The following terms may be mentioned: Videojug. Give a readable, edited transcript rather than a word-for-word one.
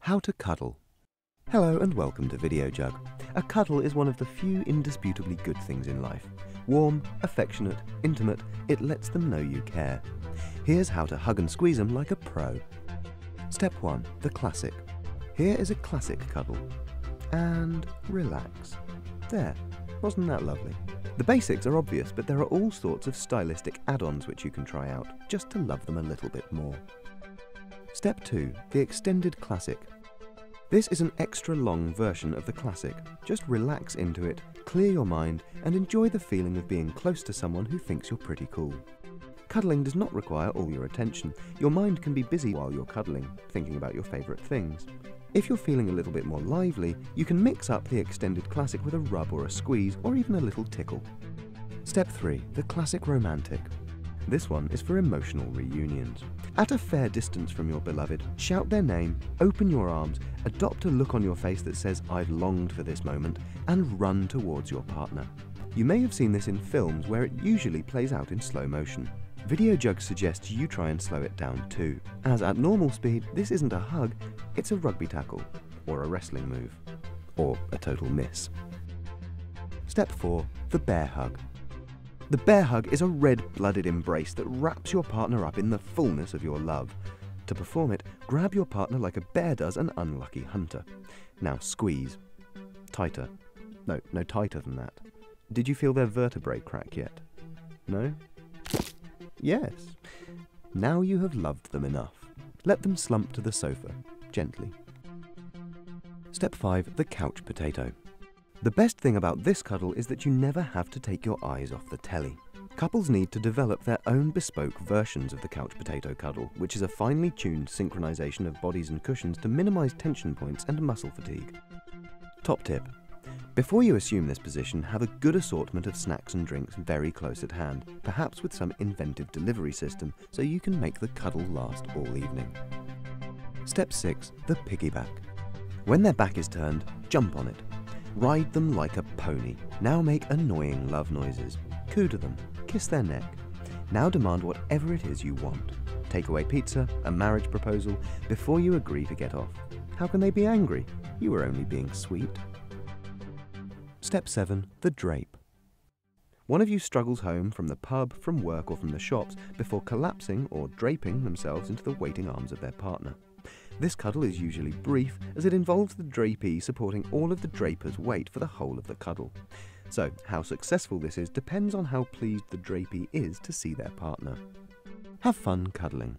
How to cuddle. Hello and welcome to Videojug. A cuddle is one of the few indisputably good things in life. Warm, affectionate, intimate, it lets them know you care. Here's how to hug and squeeze them like a pro. Step 1. The classic. Here is a classic cuddle. And relax. There. Wasn't that lovely? The basics are obvious, but there are all sorts of stylistic add-ons which you can try out, just to love them a little bit more. Step 2. The extended classic. This is an extra long version of the classic. Just relax into it, clear your mind, and enjoy the feeling of being close to someone who thinks you're pretty cool. Cuddling does not require all your attention. Your mind can be busy while you're cuddling, thinking about your favourite things. If you're feeling a little bit more lively, you can mix up the extended classic with a rub or a squeeze or even a little tickle. Step 3. The classic romantic. This one is for emotional reunions. At a fair distance from your beloved, shout their name, open your arms, adopt a look on your face that says, "I've longed for this moment," and run towards your partner. You may have seen this in films where it usually plays out in slow motion. Videojug suggests you try and slow it down too, as at normal speed, this isn't a hug, it's a rugby tackle, or a wrestling move, or a total miss. Step 4. The bear hug. The bear hug is a red-blooded embrace that wraps your partner up in the fullness of your love. To perform it, grab your partner like a bear does an unlucky hunter. Now squeeze. Tighter. No tighter than that. Did you feel their vertebrae crack yet? No? Yes. Now you have loved them enough. Let them slump to the sofa, gently. Step 5. The couch potato. The best thing about this cuddle is that you never have to take your eyes off the telly. Couples need to develop their own bespoke versions of the couch potato cuddle, which is a finely tuned synchronization of bodies and cushions to minimize tension points and muscle fatigue. Top tip. Before you assume this position, have a good assortment of snacks and drinks very close at hand, perhaps with some inventive delivery system, so you can make the cuddle last all evening. Step 6. The piggyback. When their back is turned, jump on it. Ride them like a pony. Now make annoying love noises. Coo to them. Kiss their neck. Now demand whatever it is you want. Takeaway pizza, a marriage proposal, before you agree to get off. How can they be angry? You were only being sweet. Step 7. The drape. One of you struggles home from the pub, from work, or from the shops before collapsing or draping themselves into the waiting arms of their partner. This cuddle is usually brief, as it involves the drapee supporting all of the draper's weight for the whole of the cuddle. So, how successful this is depends on how pleased the drapee is to see their partner. Have fun cuddling.